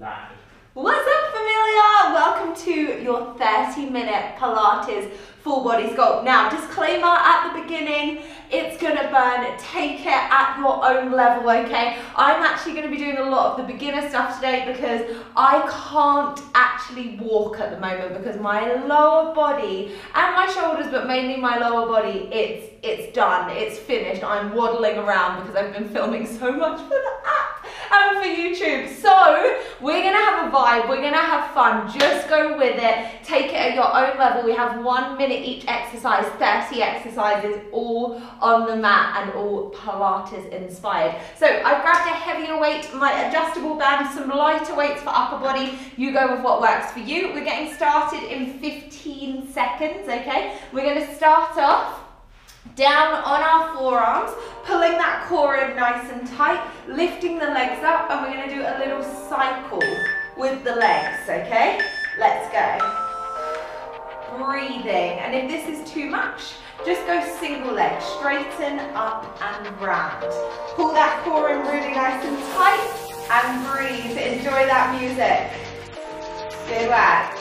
Live. What's up, familia? Welcome to your 30-minute Pilates full body sculpt. Now, disclaimer at the beginning, it's gonna burn. Take it at your own level, okay? I'm actually gonna be doing a lot of the beginner stuff today because I can't actually walk at the moment because my lower body and my shoulders, but mainly my lower body, it's done, it's finished. I'm waddling around because I've been filming so much for the app and for YouTube. So we're gonna have a vibe, we're gonna have fun. Just go with it, take it at your own level. We have 1 minute each exercise, 30 exercises, all on the mat and all Pilates inspired. So I've grabbed a heavier weight, my adjustable band, some lighter weights for upper body. You go with what works for you. We're getting started in 15 seconds, okay? We're gonna start off down on our forearms, pulling that core in nice and tight, lifting the legs up, and we're gonna do a little cycle with the legs, okay? Let's go. Breathing, and if this is too much, just go single leg, straighten up and round. Pull that core in really nice and tight, and breathe. Enjoy that music. Good work.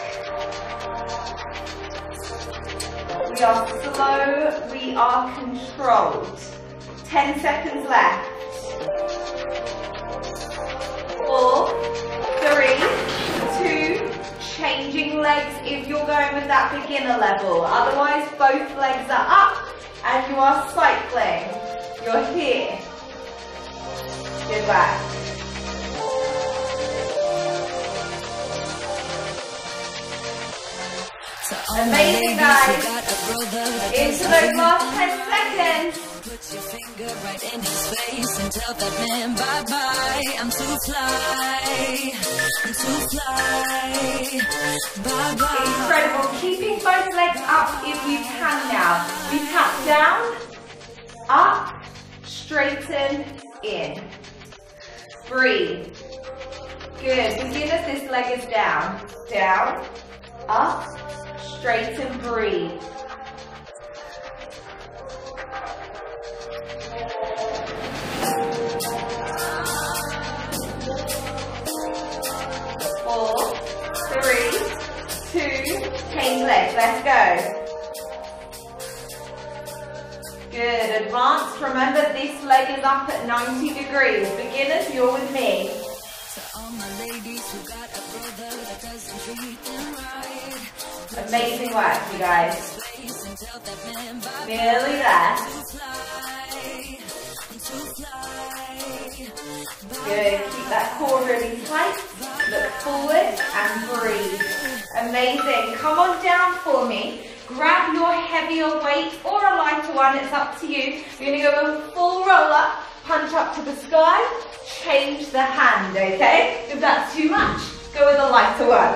We are slow, we are controlled. 10 seconds left. 4, 3, 2, changing legs if you're going with that beginner level. Otherwise, both legs are up and you are cycling. You're here. Good work. Amazing, guys. Into those last 10 seconds. Put your finger right in his face and tell that man bye bye. I'm too fly. I'm too fly. Bye bye. Incredible. Keeping both legs up if you can now. We tap down, up, straighten, in. Breathe. Good. Beginners, this leg is down. Down, up, straighten, breathe. Legs. Let's go. Good. Advance. Remember, this leg is up at 90 degrees. Beginners, you're with me. Amazing work, you guys. Nearly there. Good. Keep that core really tight. Look forward and breathe. Amazing. Come on down for me. Grab your heavier weight or a lighter one. It's up to you. We're going to go with a full roll up, punch up to the sky, change the hand, okay? If that's too much, go with a lighter one.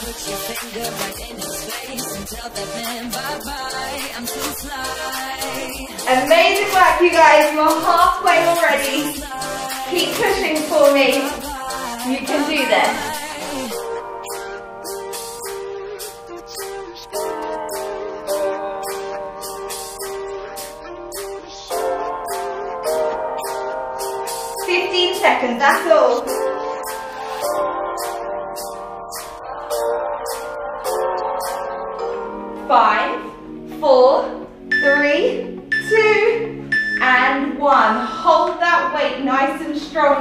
Put your finger right in his face and tell that man bye bye. I'm too fly. Amazing work, you guys. We're halfway already. Keep pushing for me. You can do this. Bye. 15 seconds, that's all.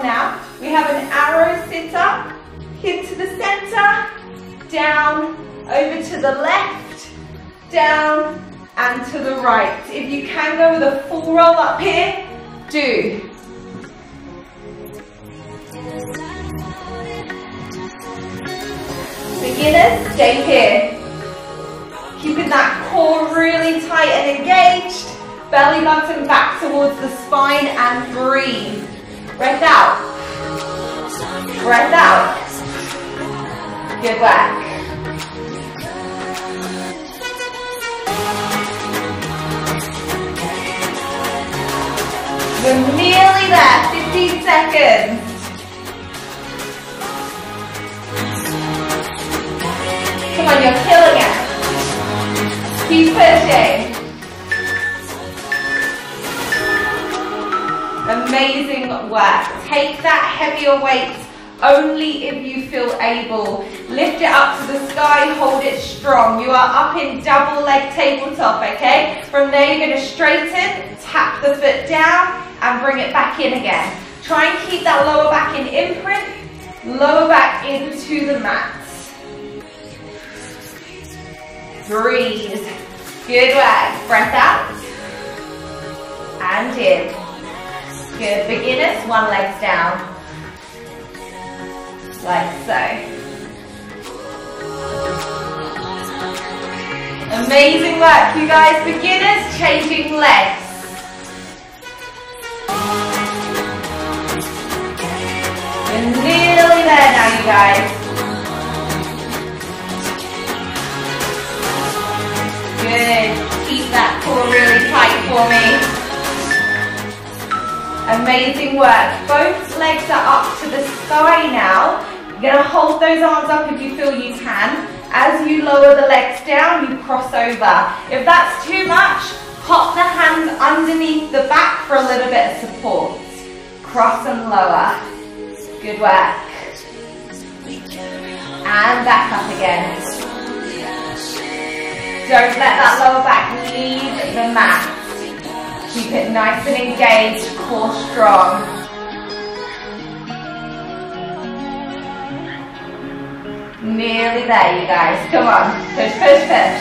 Now we have an arrow sit up into the center, down, over to the left, down and to the right. If you can go with a full roll up here, do. Beginners, stay here. Keeping that core really tight and engaged, belly button back towards the spine and breathe. Breath out, breath out. Good work. We're nearly there, 15 seconds. Come on, you're killing it. Keep pushing. amazing work. Take that heavier weight only if you feel able. Lift it up to the sky, hold it strong. You are up in double leg tabletop, okay? From there you're going to straighten, tap the foot down and bring it back in again. Try and keep that lower back in imprint, lower back into the mat. Breathe. Good work. Breath out and in. Good. Beginners, one leg's down. Like so. Amazing work, you guys. Beginners, changing legs. We're nearly there now, you guys. Good. Keep that core really tight for me. Amazing work. Both legs are up to the sky now. You're going to hold those arms up if you feel you can. As you lower the legs down, you cross over. If that's too much, pop the hands underneath the back for a little bit of support. Cross and lower. Good work. And back up again. Don't let that lower back leave the mat. Keep it nice and engaged, core strong. Nearly there, you guys. Come on. Push, push, push.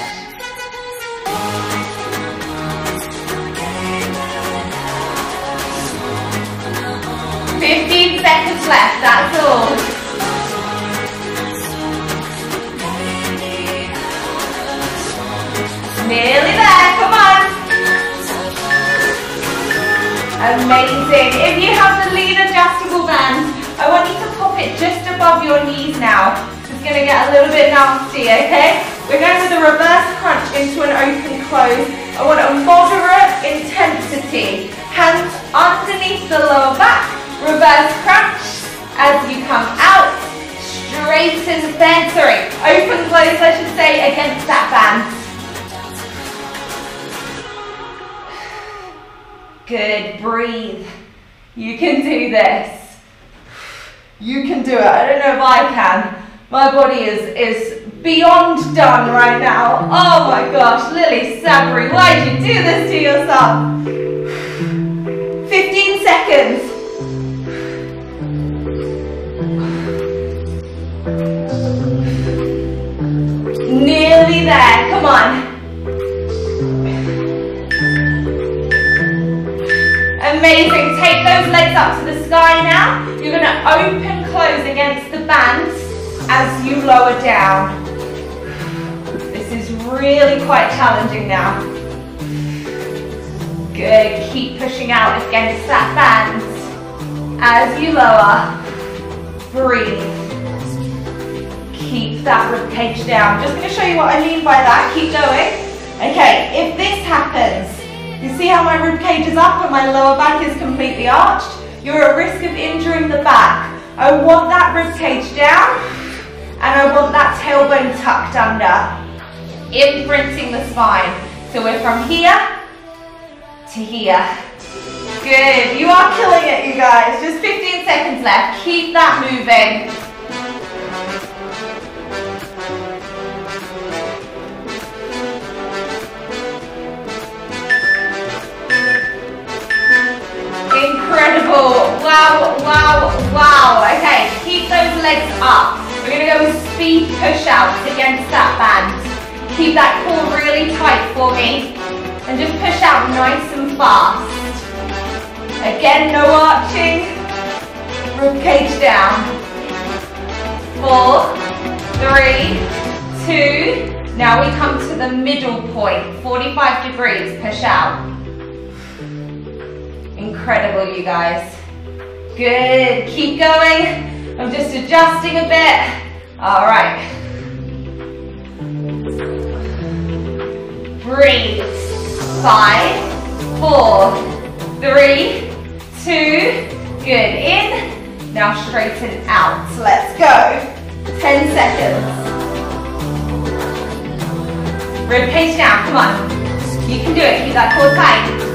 Left, that's all. Nearly there, come on. Amazing. If you have the Lean adjustable band, I want you to pop it just above your knees now. It's going to get a little bit nasty, okay? We're going with a reverse crunch into an open close. I want a moderate intensity. Hands underneath the lower back. Reverse crunch. As you come out, straighten, bend, sorry, open close, I should say, against that band. Good, breathe. You can do this. You can do it. I don't know if I can. My body is beyond done right now. Oh my gosh, Lilly Sabri, why'd you do this to yourself? 15 seconds. Nearly there, come on. Amazing, take those legs up to the sky now. You're going to open close against the bands as you lower down. This is really quite challenging now. Good, keep pushing out against that band. As you lower, breathe. Keep that rib cage down. Just going to show you what I mean by that. Keep going. Okay, if this happens, you see how my rib cage is up and my lower back is completely arched? You're at risk of injuring the back. I want that rib cage down and I want that tailbone tucked under, imprinting the spine. So we're from here to here. Good. You are killing it, you guys. Just 15 seconds left. Keep that moving. Incredible. Wow, wow, wow. Okay, keep those legs up. We're going to go with speed push-outs against that band. Keep that core really tight for me. And just push out nice and fast. Again, no arching. Rib cage down. 4, 3, 2. Now we come to the middle point. 45 degrees, push out. Incredible, you guys. Good. Keep going. I'm just adjusting a bit. All right. Breathe. 5, 4, 3, 2. Good. In. Now straighten out. Let's go. 10 seconds. Rib cage down. Come on. You can do it. Keep that core tight.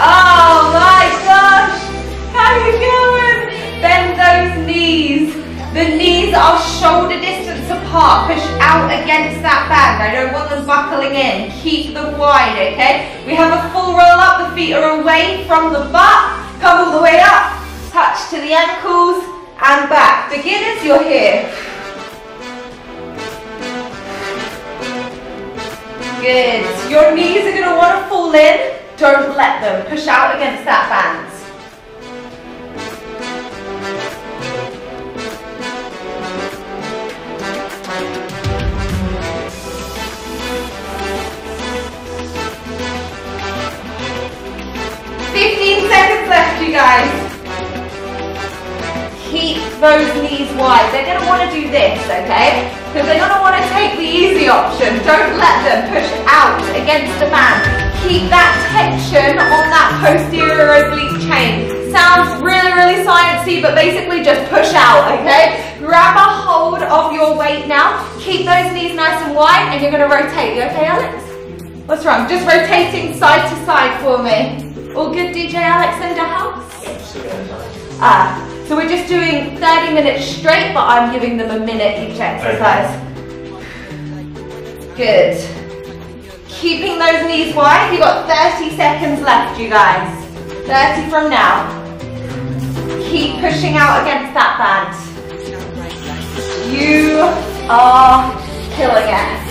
Oh my How are you doing? Bend those knees. The knees are shoulder distance apart. Push out against that band. I don't want them buckling in. Keep them wide, okay? We have a full roll up. The feet are away from the butt. Come all the way up. Touch to the ankles and back. Beginners, you're here. Good. Your knees are going to want to fall in. Don't let them. Push out against that band. Guys, keep those knees wide. They're going to want to do this, okay? Because they're going to want to take the easy option. Don't let them push out against the man. Keep that tension on that posterior oblique chain. Sounds really, really sciencey, but basically just push out, okay? Grab a hold of your weight now. Keep those knees nice and wide, and you're going to rotate. You okay, Alex? What's wrong? Just rotating side to side for me. All good, DJ Alexander House? So we're just doing 30 minutes straight, but I'm giving them a minute each exercise. Good. Keeping those knees wide. You've got 30 seconds left, you guys. 30 from now. Keep pushing out against that band. You are killing it.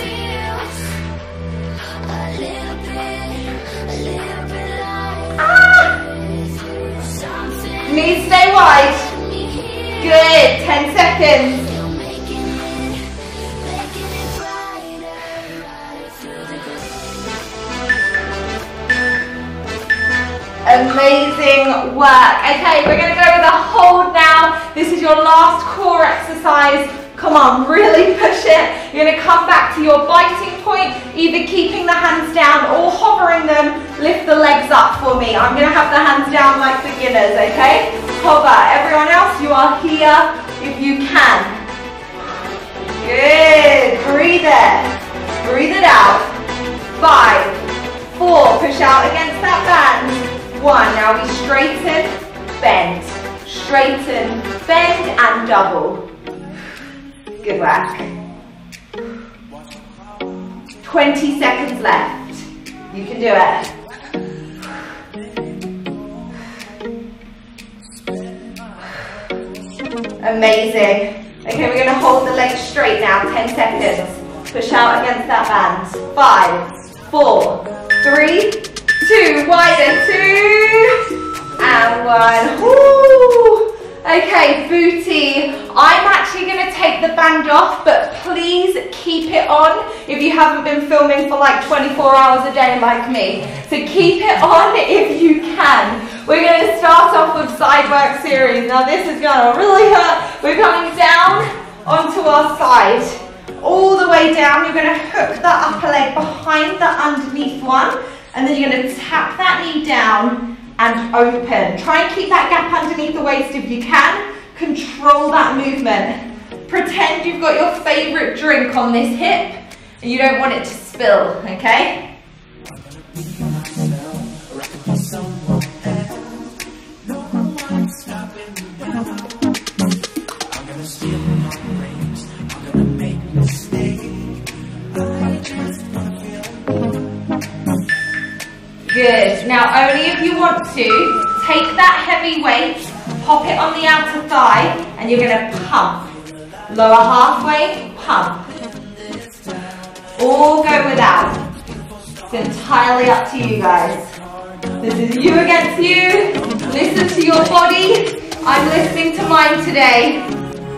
Knees stay wide. Good. 10 seconds. Amazing work. Okay, we're going to go with a hold now. This is your last core exercise. Come on, really push it. You're going to come back to your biting point, either keeping the hands down or hovering them. Lift the legs up for me. I'm going to have the hands down like beginners, okay? Hover. Everyone else, you are here if you can. Good. Breathe in. Breathe it out. 5, 4, push out against that band. 1, now we straighten, bend, and double. Good work. 20 seconds left. You can do it. Amazing. Okay, we're going to hold the legs straight now. 10 seconds. Push out against that band. 5, 4, 3, 2. Wider. 2 and 1. Woo! Okay, booty. I'm actually going to take the band off, but please keep it on if you haven't been filming for like 24 hours a day like me. So keep it on if you can. We're going to start off with side work series. Now this is going to really hurt. We're coming down onto our side. All the way down, you're going to hook the upper leg behind the underneath one, and then you're going to tap that knee down and open. Try and keep that gap underneath the waist if you can. Control that movement. Pretend you've got your favorite drink on this hip and you don't want it to spill, okay? Good. Now only if you want to, take that heavy weight, pop it on the outer thigh, and you're going to pump. Lower halfway, pump. All go without. It's entirely up to you guys. This is you against you. Listen to your body. I'm listening to mine today.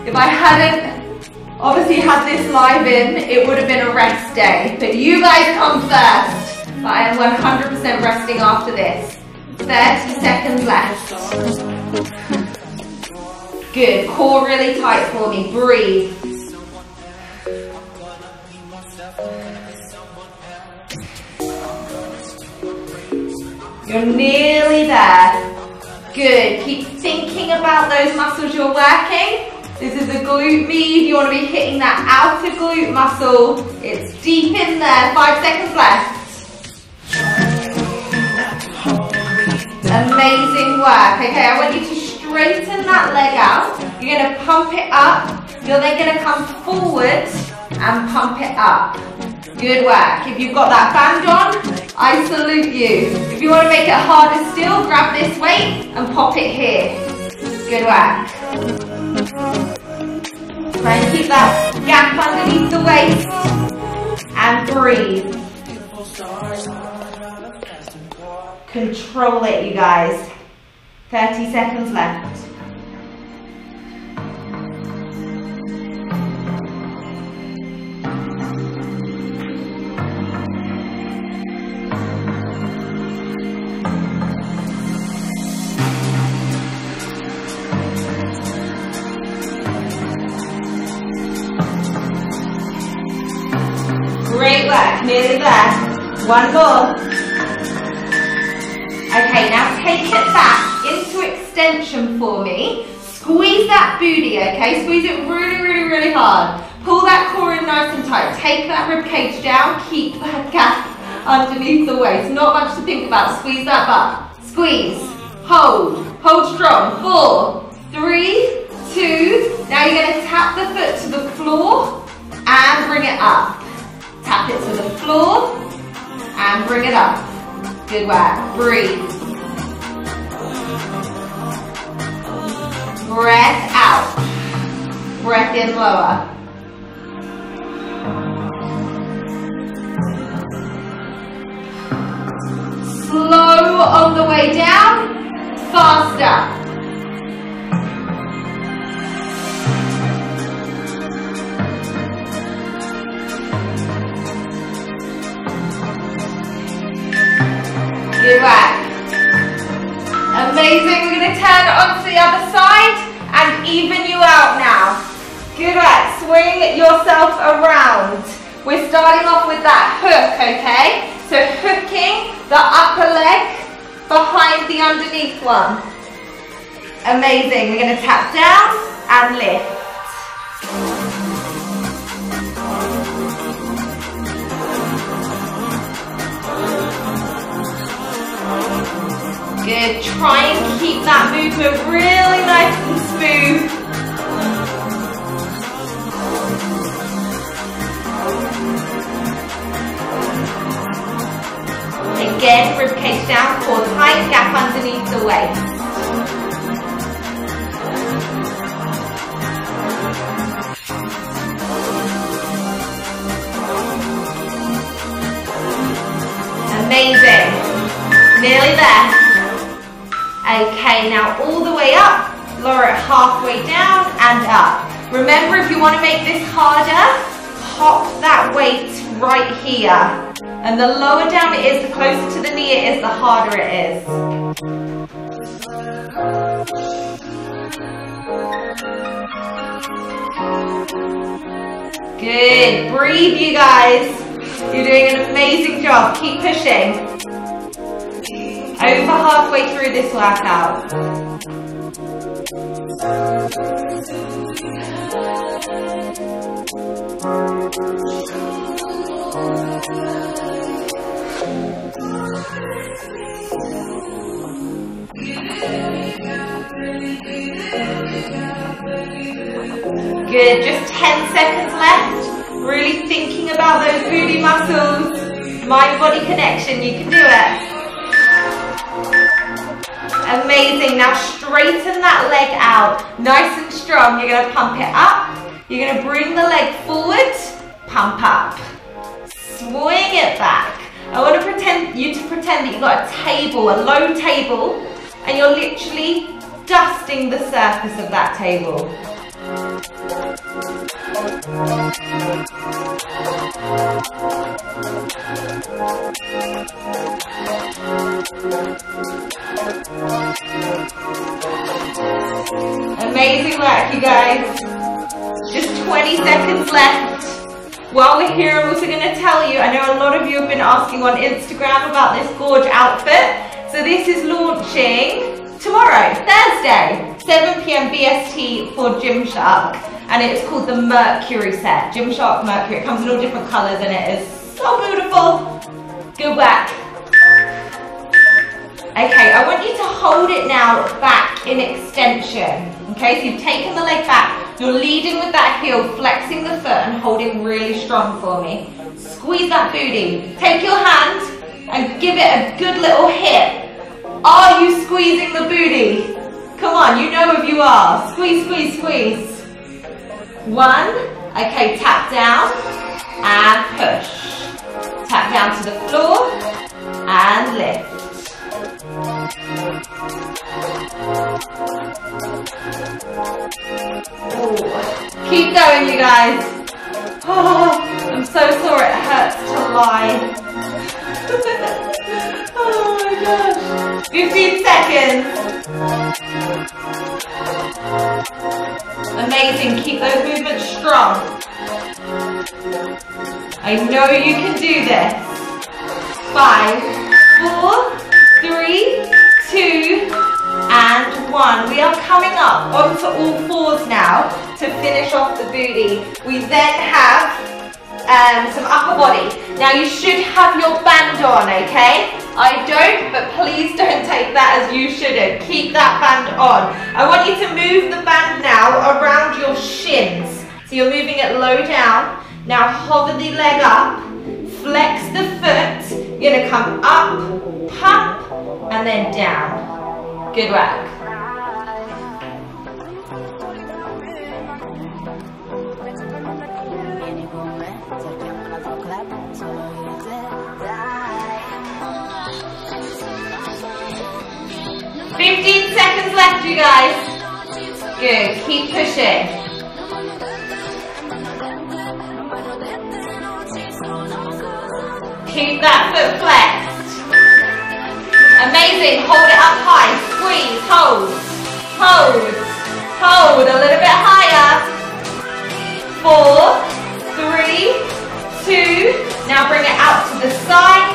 If I hadn't obviously had this live in, it would have been a rest day. But you guys come first. But I am 100% resting after this. 30 seconds left. Good. Core really tight for me. Breathe. You're nearly there. Good. Keep thinking about those muscles you're working. This is a glute med. You want to be hitting that outer glute muscle. It's deep in there. 5 seconds left. Amazing work. Okay, I want you to straighten that leg out. You're going to pump it up. You're then going to come forward and pump it up. Good work. If you've got that band on, I salute you. If you want to make it harder still, grab this weight and pop it here. Good work. Try and keep that gap underneath the waist and breathe. Control it, you guys. 30 seconds left. Great work, nearly there. One more. Okay, now take it back into extension for me. Squeeze that booty, okay? Squeeze it really, really, really hard. Pull that core in nice and tight. Take that ribcage down. Keep that gap underneath the waist. Not much to think about. Squeeze that butt. Squeeze. Hold. Hold strong. 4, 3, 2. Now you're going to tap the foot to the floor and bring it up. Tap it to the floor and bring it up. Good work. Breathe. Breath out. Breath in lower. Slow on the way down. Faster. Good work. Amazing. We're going to turn onto the other side and even you out now. Good work. Swing yourself around. We're starting off with that hook, okay? So hooking the upper leg behind the underneath one. Amazing. We're going to tap down and lift. Good. Try and keep that movement really nice and smooth. Again, ribcage down, core tight, gap underneath the waist. Amazing. Nearly there. Okay, now all the way up, lower it halfway down and up. Remember, if you want to make this harder, pop that weight right here. And the lower down it is, the closer to the knee it is, the harder it is. Good. Breathe, you guys. You're doing an amazing job. Keep pushing. Over halfway through this workout. Good, just 10 seconds left. Really thinking about those booty muscles. Mind body connection, you can do it. Amazing. Now straighten that leg out. Nice and strong. You're going to pump it up. You're going to bring the leg forward. Pump up. Swing it back. I want to pretend that you've got a table, a low table, and you're literally dusting the surface of that table. Amazing work, you guys. Just 20 seconds left. While we're here, I'm also going to tell you, I know a lot of you have been asking on Instagram about this gorge outfit. So this is launching tomorrow, Thursday, 7 PM BST for Gymshark. And it's called the Mercury set, Gymshark Mercury. It comes in all different colours and it is so beautiful. Good work. Okay, I want you to hold it now back in extension. Okay, so you've taken the leg back, you're leading with that heel, flexing the foot and holding really strong for me. Squeeze that booty. Take your hand and give it a good little hit. Are you squeezing the booty? Come on, you know if you are. Squeeze, squeeze, squeeze. One, okay, tap down and push. Tap down to the floor and lift. Ooh. Keep going, you guys. Oh, I'm so sore, it hurts to lie. Oh my gosh. 15 seconds. Amazing, keep those movements strong. I know you can do this. 5, 4, 3, 2, and 1. We are coming up onto all fours now to finish off the booty. We then have some upper body. Now you should have your band on, okay? I don't, but please don't take that as you shouldn't. Keep that band on. I want you to move the band now around your shins. So you're moving it low down. Now hover the leg up, flex the foot. You're gonna come up, pump, and then down. Good work. You guys. Good. Keep pushing. Keep that foot flexed. Amazing. Hold it up high. Squeeze. Hold. Hold. Hold. A little bit higher. 4, 3, 2. Now bring it out to the side.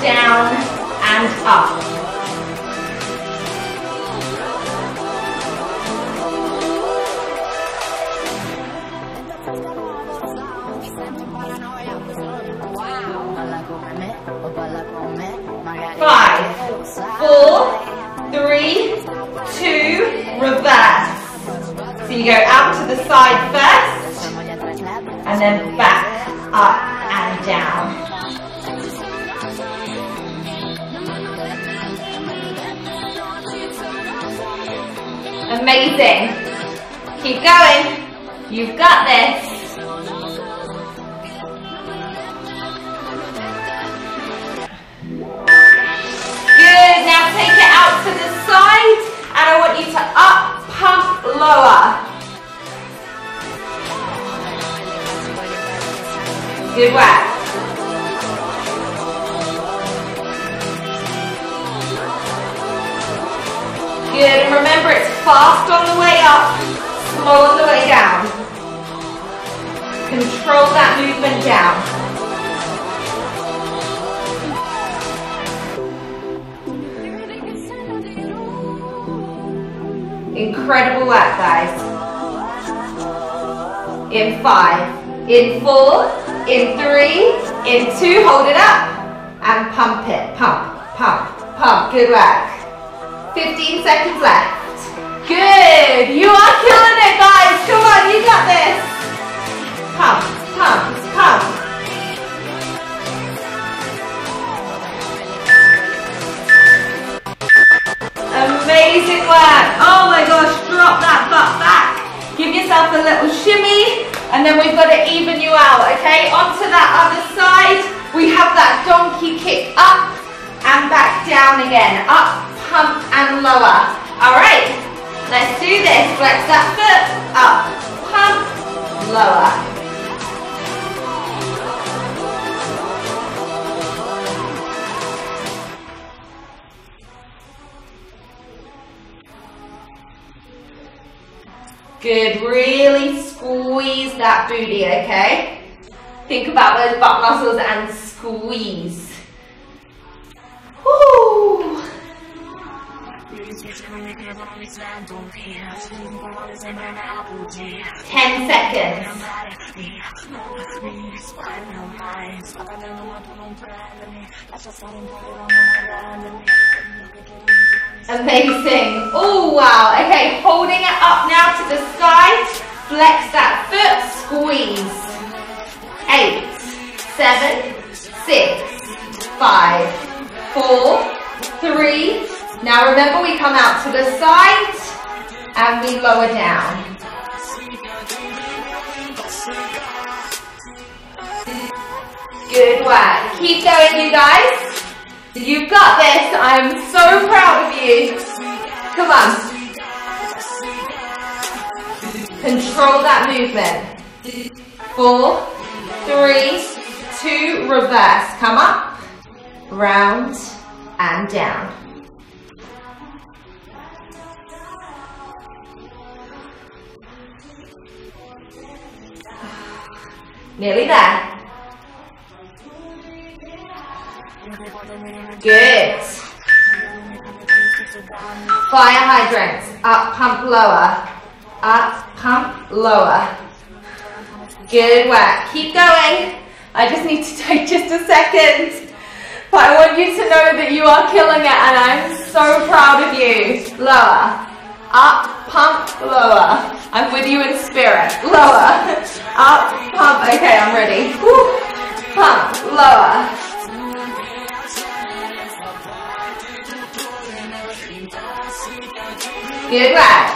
Down and up. Go out to the side first, and then back, up, and down. Amazing. Keep going. You've got this. Good. Now take it out to the side, and I want you to up, pump, lower. Good work. Good, and remember it's fast on the way up, slow on the way down. Control that movement down. Incredible work, guys. In 5, in 4, in 3, in 2, hold it up, and pump it, pump, pump, pump, good work. 15 seconds left. Good, you are killing it, guys, come on, you got this. Pump, pump, pump. Amazing work, oh my gosh, drop that butt back. Give yourself a little shimmy. And then we've got to even you out, okay? Onto that other side, we have that donkey kick up and back down again. Up, pump, and lower. All right, let's do this. Flex that foot, up, pump, lower. Good, really squeeze that booty, okay? Think about those butt muscles and squeeze. Woo! Yes. 10 seconds. Amazing. Oh, wow. Okay, holding it up now to the side. Flex that foot. Squeeze. 8, 7, 6, 5, 4, 3. Now remember, we come out to the side and we lower down. Good work. Keep going, you guys. You've got this. I'm so proud of you. Come on. Control that movement. 4, 3, 2, reverse. Come up, round, and down. Nearly there. Good. Fire hydrants. Up, pump, lower. Up, pump, lower. Good work. Keep going. I just need to take just a second. But I want you to know that you are killing it and I'm so proud of you. Lower. Up, pump, lower. I'm with you in spirit. Lower. Up, pump. Okay, I'm ready. Woo. Pump, lower. Good work.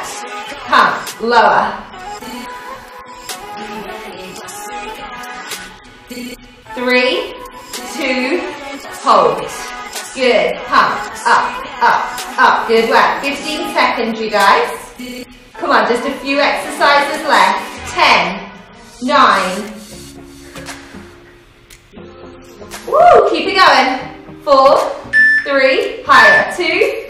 Pump, lower. 3, 2, hold. Good. Pump, up, up, up. Good work. 15 seconds, you guys. Come on, just a few exercises left. 10, 9. Woo, keep it going. 4, 3, higher. 2,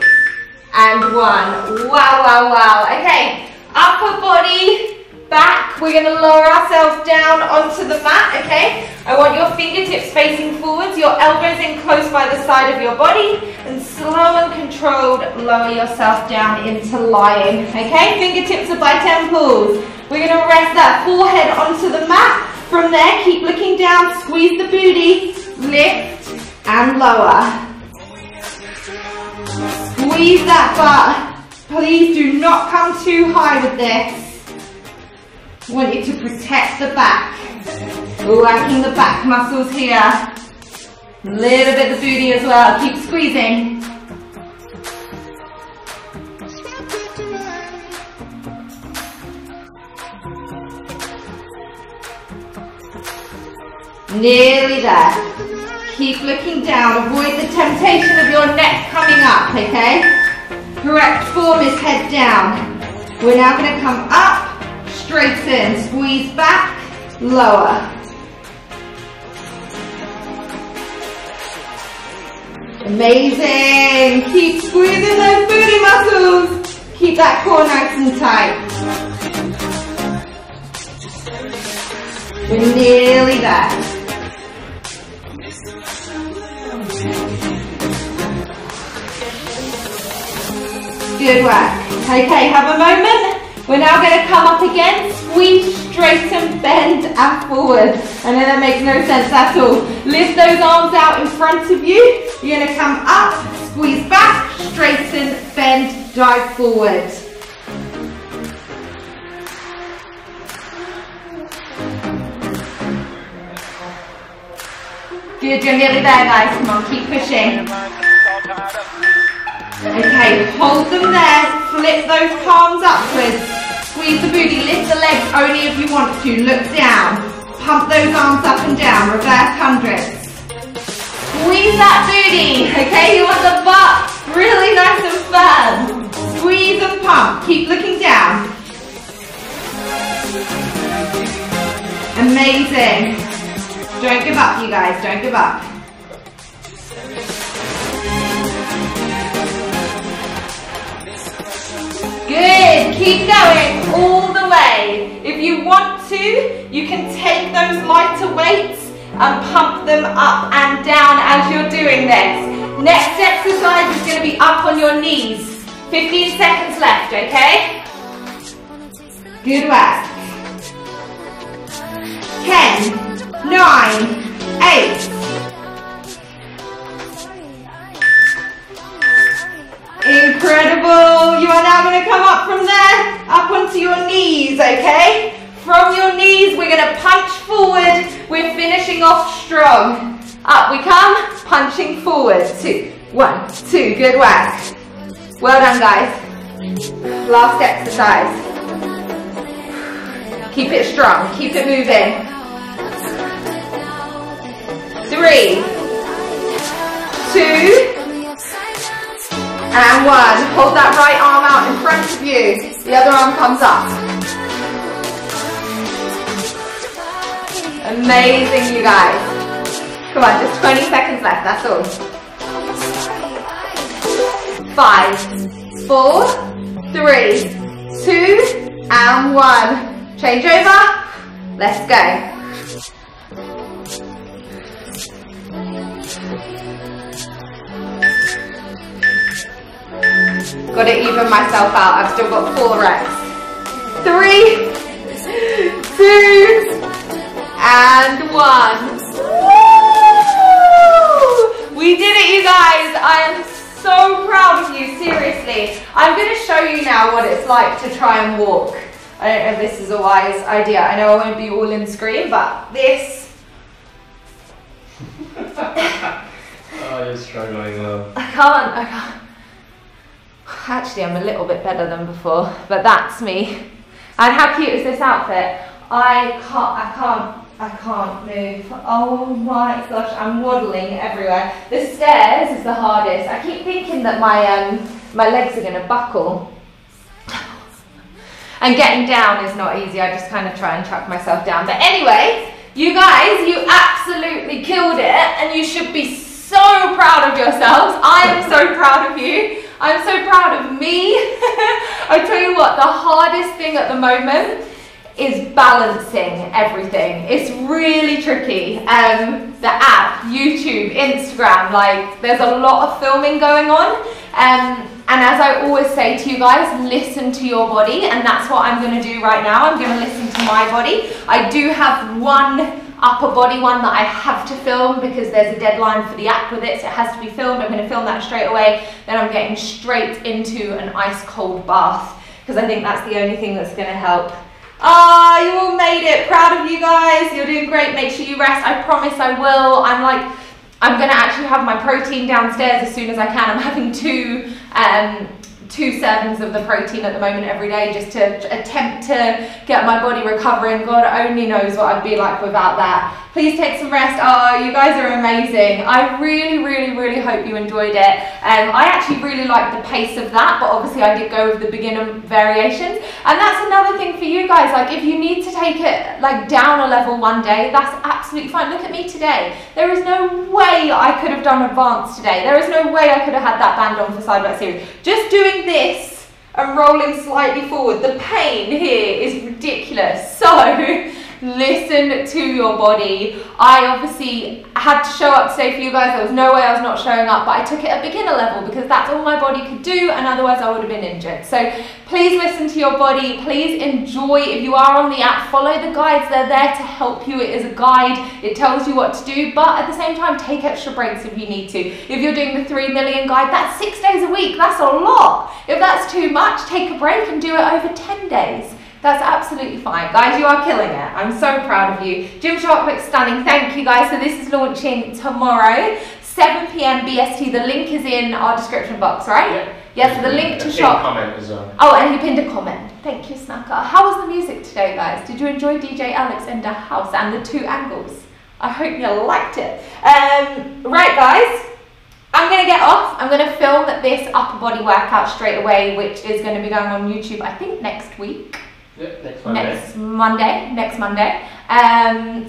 and 1. Wow, wow, wow. Okay, upper body, back. We're going to lower ourselves down onto the mat, okay? I want your fingertips facing forwards, your elbows in close by the side of your body, and slow and controlled, lower yourself down into lying, okay? Fingertips are by temples. We're going to rest that forehead onto the mat. From there, keep looking down, squeeze the booty, lift, and lower. Squeeze that butt. Please do not come too high with this. I want you to protect the back. Working the back muscles here. Little bit of booty as well. Keep squeezing. Nearly there. Keep looking down, avoid the temptation of your neck coming up, okay? Correct form is head down. We're now going to come up, straighten, squeeze back, lower. Amazing. Keep squeezing those booty muscles. Keep that core nice and tight. We're nearly there. Good work. Okay, have a moment. We're now going to come up again. Squeeze, straighten, bend, and forward. I know that makes no sense at all. Lift those arms out in front of you. You're going to come up, squeeze back, straighten, bend, dive forward. Good, you're nearly there, guys. Come on, keep pushing. Okay, hold them there, flip those palms upwards, squeeze the booty, lift the legs only if you want to, look down, pump those arms up and down, reverse hundreds. Squeeze that booty, okay, you want the butt really nice and firm, squeeze and pump, keep looking down. Amazing, don't give up you guys, don't give up. Good, keep going all the way. If you want to, you can take those lighter weights and pump them up and down as you're doing this. Next exercise is going to be up on your knees. 15 seconds left, okay? Good work. 10, 9, 8. Incredible. onto your knees, okay? From your knees, we're gonna punch forward. We're finishing off strong. Up we come, punching forward. Two, one, two, good work. Well done, guys. Last exercise. Keep it strong, keep it moving. 3, 2, and 1. Hold that right arm out in front of you. The other arm comes up. Amazing, you guys. Come on, just 20 seconds left, that's all. 5, 4, 3, 2, and 1. Change over. Let's go. Got to even myself out. I've still got 4 reps. 3, 2, and 1. Woo! We did it, you guys. I am so proud of you, seriously. I'm going to show you now what it's like to try and walk. I don't know if this is a wise idea. I know I won't be all in screen, but this. Oh, you're struggling though. I can't. Actually, I'm a little bit better than before, but that's me. And how cute is this outfit? I can't move. Oh my gosh, I'm waddling everywhere. The stairs is the hardest. I keep thinking that my legs are gonna buckle. And getting down is not easy. I just kind of try and chuck myself down. But anyway, you guys, you absolutely killed it, and you should be so proud of yourselves. I am so proud of you. I'm so proud of me. I tell you what, the hardest thing at the moment is balancing everything. It's really tricky. The app, YouTube, Instagram, like there's a lot of filming going on. And as I always say to you guys, listen to your body, and that's what I'm gonna do right now. I'm gonna listen to my body. I do have one upper body one that I have to film because there's a deadline for the app with it, so it has to be filmed. I'm going to film that straight away, then I'm getting straight into an ice cold bath because I think that's the only thing that's going to help. Ah, you all made it. Proud of you guys. You're doing great. Make sure you rest. I promise I will. I'm going to actually have my protein downstairs as soon as I can. I'm having two servings of the protein at the moment every day just to attempt to get my body recovering. God only knows what I'd be like without that. Please take some rest. Oh, you guys are amazing. I really hope you enjoyed it. I actually really liked the pace of that, but obviously I did go with the beginner variations. And that's another thing for you guys, like if you need to take it like down a level one day, that's absolutely fine. Look at me today. There is no way I could have done advanced today. There is no way I could have had that band on for side by series. Just doing this and rolling slightly forward. The pain here is ridiculous. So, listen to your body. I obviously had to show up today for you guys. There was no way I was not showing up, but I took it at beginner level because that's all my body could do, and otherwise I would have been injured. So please listen to your body. Please enjoy. If you are on the app, follow the guides. They're there to help you. It is a guide. It tells you what to do, but at the same time, take extra breaks if you need to. If you're doing the 3 million guide, that's 6 days a week. That's a lot. If that's too much, take a break and do it over 10 days. That's absolutely fine. Guys, you are killing it. I'm so proud of you. Gymshark looks stunning. Thank you, guys. So this is launching tomorrow, 7 PM BST. The link is in our description box, right? Yeah. Yes, yeah, so the link to shop. Comment as well. Oh, and he pinned a comment. Thank you, Snacker. How was the music today, guys? Did you enjoy DJ Alexander House and the Two Angles? I hope you liked it. Right, guys. I'm going to get off. I'm going to film this upper body workout straight away, which is going to be going on YouTube, I think, next week. Yep, next Monday.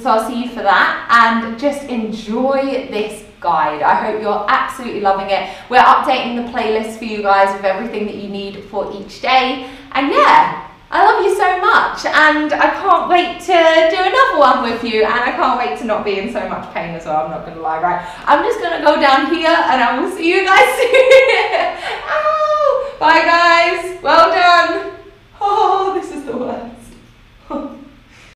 So I'll see you for that, and just enjoy this guide. I hope you're absolutely loving it. We're updating the playlist for you guys with everything that you need for each day, and yeah, I love you so much, and I can't wait to do another one with you, and I can't wait to not be in so much pain as well, I'm not going to lie, right? I'm just going to go down here, and I will see you guys soon. Ow! Bye guys, well done. Oh, this is the worst.